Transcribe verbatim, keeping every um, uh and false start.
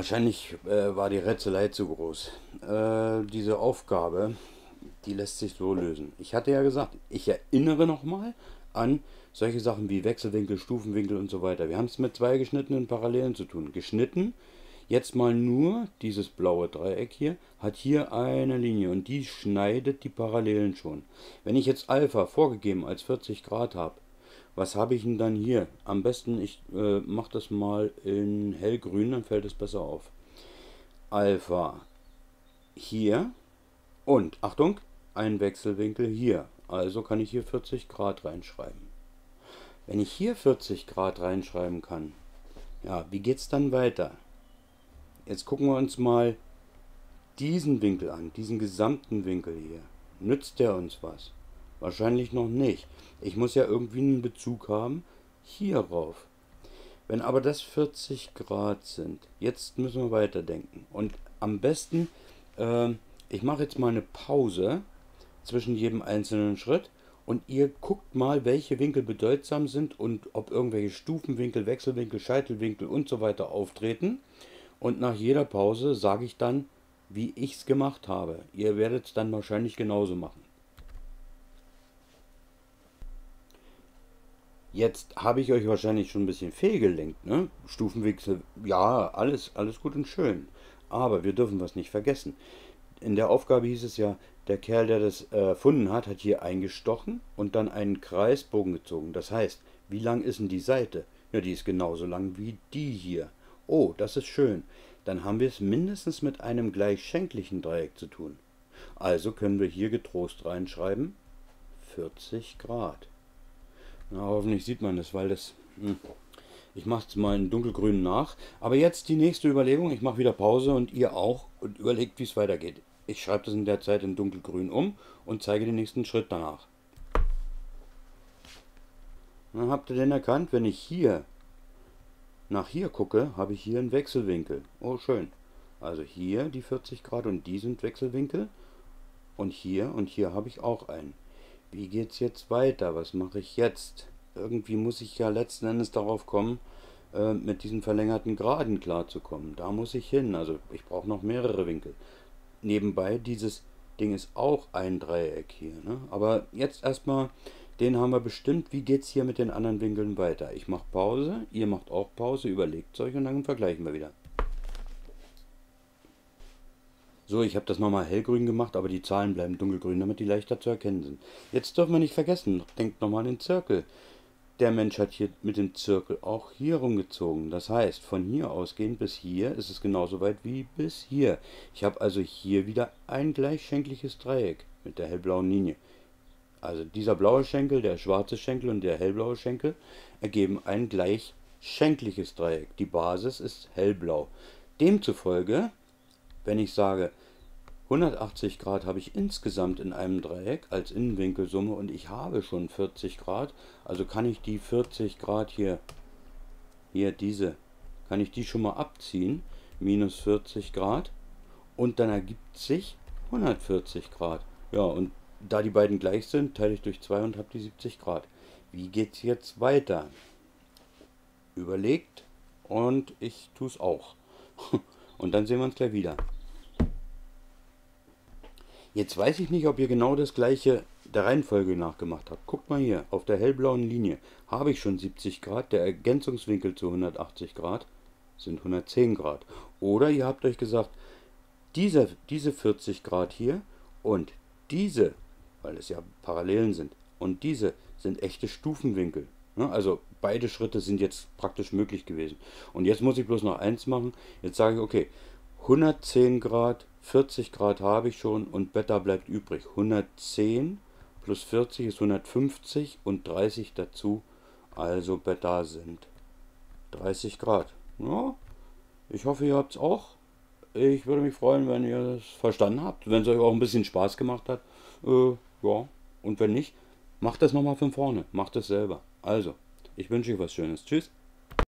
Wahrscheinlich äh, war die Rätselei zu groß. Äh, diese Aufgabe, die lässt sich so lösen. Ich hatte ja gesagt, ich erinnere nochmal an solche Sachen wie Wechselwinkel, Stufenwinkel und so weiter. Wir haben es mit zwei geschnittenen Parallelen zu tun. Geschnitten, jetzt mal nur dieses blaue Dreieck hier, hat hier eine Linie und die schneidet die Parallelen schon. Wenn ich jetzt Alpha vorgegeben als vierzig Grad habe, was habe ich denn dann hier? Am besten, ich äh, mache das mal in hellgrün, dann fällt es besser auf. Alpha hier und, Achtung, ein Wechselwinkel hier. Also kann ich hier vierzig Grad reinschreiben. Wenn ich hier vierzig Grad reinschreiben kann, ja, wie geht es dann weiter? Jetzt gucken wir uns mal diesen Winkel an, diesen gesamten Winkel hier. Nützt der uns was? Wahrscheinlich noch nicht. Ich muss ja irgendwie einen Bezug haben hier rauf. Wenn aber das vierzig Grad sind, jetzt müssen wir weiterdenken. Und am besten, äh, ich mache jetzt mal eine Pause zwischen jedem einzelnen Schritt und ihr guckt mal, welche Winkel bedeutsam sind und ob irgendwelche Stufenwinkel, Wechselwinkel, Scheitelwinkel und so weiter auftreten. Und nach jeder Pause sage ich dann, wie ich es gemacht habe. Ihr werdet es dann wahrscheinlich genauso machen. Jetzt habe ich euch wahrscheinlich schon ein bisschen fehlgelenkt, ne? Stufenwechsel, ja, alles, alles gut und schön. Aber wir dürfen was nicht vergessen. In der Aufgabe hieß es ja, der Kerl, der das erfunden hat, hat hier eingestochen und dann einen Kreisbogen gezogen. Das heißt, wie lang ist denn die Seite? Ja, die ist genauso lang wie die hier. Oh, das ist schön. Dann haben wir es mindestens mit einem gleichschenklichen Dreieck zu tun. Also können wir hier getrost reinschreiben, vierzig Grad. Na, hoffentlich sieht man das, weil das... Mh. Ich mache es mal in dunkelgrün nach. Aber jetzt die nächste Überlegung. Ich mache wieder Pause und ihr auch und überlegt, wie es weitergeht. Ich schreibe das in der Zeit in dunkelgrün um und zeige den nächsten Schritt danach. Dann habt ihr denn erkannt, wenn ich hier nach hier gucke, habe ich hier einen Wechselwinkel. Oh, schön. Also hier die vierzig Grad und die sind Wechselwinkel. Und hier und hier habe ich auch einen. Wie geht es jetzt weiter? Was mache ich jetzt? Irgendwie muss ich ja letzten Endes darauf kommen, äh, mit diesen verlängerten Geraden klarzukommen. Da muss ich hin. Also ich brauche noch mehrere Winkel. Nebenbei, dieses Ding ist auch ein Dreieck hier. Ne? Aber jetzt erstmal, den haben wir bestimmt. Wie geht es hier mit den anderen Winkeln weiter? Ich mache Pause, ihr macht auch Pause, überlegt es euch und dann vergleichen wir wieder. So, ich habe das nochmal hellgrün gemacht, aber die Zahlen bleiben dunkelgrün, damit die leichter zu erkennen sind. Jetzt dürfen wir nicht vergessen, denkt nochmal an den Zirkel. Der Mensch hat hier mit dem Zirkel auch hier rumgezogen. Das heißt, von hier ausgehend bis hier ist es genauso weit wie bis hier. Ich habe also hier wieder ein gleichschenkliches Dreieck mit der hellblauen Linie. Also dieser blaue Schenkel, der schwarze Schenkel und der hellblaue Schenkel ergeben ein gleichschenkliches Dreieck. Die Basis ist hellblau. Demzufolge... Wenn ich sage, hundertachtzig Grad habe ich insgesamt in einem Dreieck als Innenwinkelsumme und ich habe schon vierzig Grad, also kann ich die vierzig Grad hier, hier diese, kann ich die schon mal abziehen, minus vierzig Grad und dann ergibt sich hundertvierzig Grad. Ja, und da die beiden gleich sind, teile ich durch zwei und habe die siebzig Grad. Wie geht es jetzt weiter? Überlegt und ich tue es auch. Und dann sehen wir uns gleich wieder. Jetzt weiß ich nicht, ob ihr genau das gleiche der Reihenfolge nachgemacht habt. Guckt mal hier, auf der hellblauen Linie habe ich schon siebzig Grad, der Ergänzungswinkel zu hundertachtzig Grad sind hundertzehn Grad. Oder ihr habt euch gesagt, diese, diese vierzig Grad hier und diese, weil es ja Parallelen sind, und diese sind echte Stufenwinkel. Also beide Schritte sind jetzt praktisch möglich gewesen. Und jetzt muss ich bloß noch eins machen. Jetzt sage ich, okay, hundertzehn Grad, vierzig Grad habe ich schon und Beta bleibt übrig. hundertzehn plus vierzig ist hundertfünfzig und dreißig dazu. Also Beta sind dreißig Grad. Ja, ich hoffe, ihr habt es auch. Ich würde mich freuen, wenn ihr es verstanden habt. Wenn es euch auch ein bisschen Spaß gemacht hat. Äh, ja, und wenn nicht, macht das nochmal von vorne. Macht es selber. Also, ich wünsche euch was Schönes. Tschüss.